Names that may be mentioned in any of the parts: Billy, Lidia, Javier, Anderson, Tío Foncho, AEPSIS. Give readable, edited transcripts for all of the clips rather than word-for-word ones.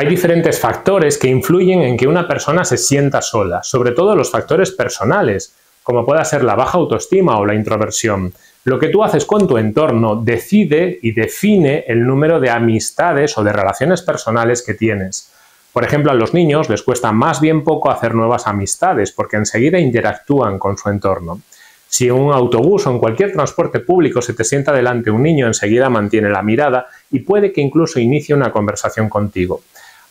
Hay diferentes factores que influyen en que una persona se sienta sola, sobre todo los factores personales, como pueda ser la baja autoestima o la introversión. Lo que tú haces con tu entorno decide y define el número de amistades o de relaciones personales que tienes. Por ejemplo, a los niños les cuesta más bien poco hacer nuevas amistades porque enseguida interactúan con su entorno. Si en un autobús o en cualquier transporte público se te sienta delante un niño, enseguida mantiene la mirada y puede que incluso inicie una conversación contigo.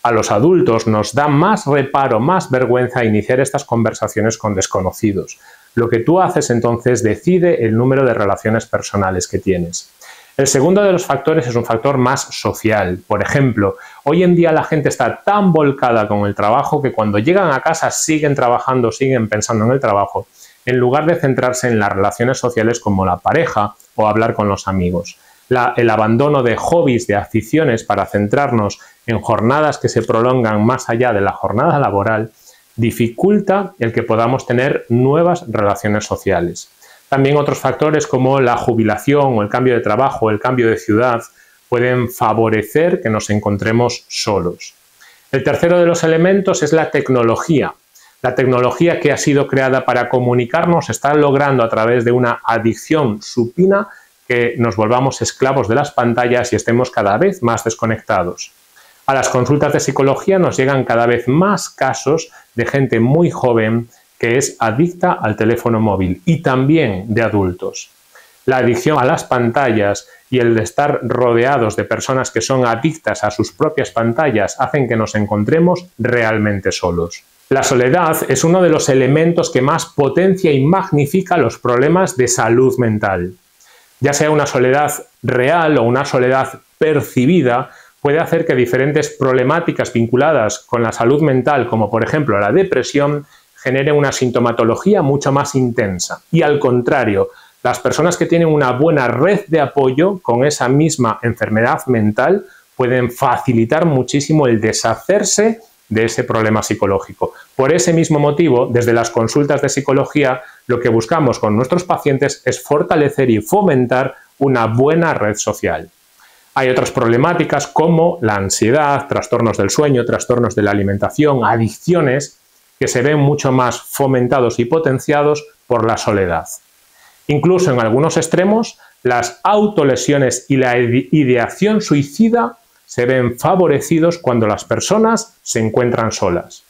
A los adultos nos da más reparo, más vergüenza iniciar estas conversaciones con desconocidos. Lo que tú haces entonces decide el número de relaciones personales que tienes. El segundo de los factores es un factor más social. Por ejemplo, hoy en día la gente está tan volcada con el trabajo que cuando llegan a casa siguen trabajando, siguen pensando en el trabajo, en lugar de centrarse en las relaciones sociales como la pareja o hablar con los amigos. El abandono de hobbies, de aficiones para centrarnos en jornadas que se prolongan más allá de la jornada laboral dificulta el que podamos tener nuevas relaciones sociales. También otros factores como la jubilación o el cambio de trabajo o el cambio de ciudad pueden favorecer que nos encontremos solos. El tercero de los elementos es la tecnología. La tecnología que ha sido creada para comunicarnos está logrando a través de una adicción supina que nos volvamos esclavos de las pantallas y estemos cada vez más desconectados. A las consultas de psicología nos llegan cada vez más casos de gente muy joven que es adicta al teléfono móvil y también de adultos. La adicción a las pantallas y el de estar rodeados de personas que son adictas a sus propias pantallas hacen que nos encontremos realmente solos. La soledad es uno de los elementos que más potencia y magnifica los problemas de salud mental. Ya sea una soledad real o una soledad percibida, puede hacer que diferentes problemáticas vinculadas con la salud mental, como por ejemplo la depresión, genere una sintomatología mucho más intensa. Y al contrario, las personas que tienen una buena red de apoyo con esa misma enfermedad mental pueden facilitar muchísimo el deshacerse de ese problema psicológico. Por ese mismo motivo, desde las consultas de psicología, lo que buscamos con nuestros pacientes es fortalecer y fomentar una buena red social. Hay otras problemáticas como la ansiedad, trastornos del sueño, trastornos de la alimentación, adicciones, que se ven mucho más fomentados y potenciados por la soledad. Incluso en algunos extremos, las autolesiones y la ideación suicida se ven favorecidos cuando las personas se encuentran solas.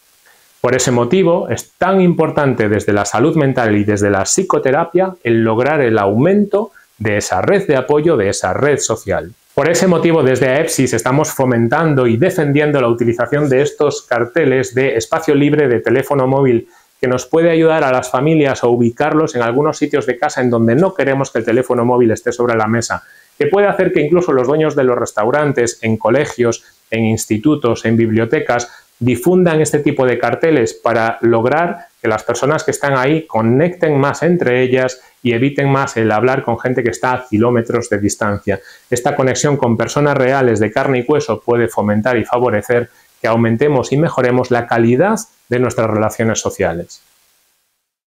Por ese motivo, es tan importante desde la salud mental y desde la psicoterapia el lograr el aumento de esa red de apoyo, de esa red social. Por ese motivo, desde AEPSIS estamos fomentando y defendiendo la utilización de estos carteles de espacio libre de teléfono móvil, que nos puede ayudar a las familias a ubicarlos en algunos sitios de casa en donde no queremos que el teléfono móvil esté sobre la mesa, que puede hacer que incluso los dueños de los restaurantes, en colegios, en institutos, en bibliotecas, difundan este tipo de carteles para lograr que las personas que están ahí conecten más entre ellas y eviten más el hablar con gente que está a kilómetros de distancia. Esta conexión con personas reales de carne y hueso puede fomentar y favorecer que aumentemos y mejoremos la calidad de nuestras relaciones sociales.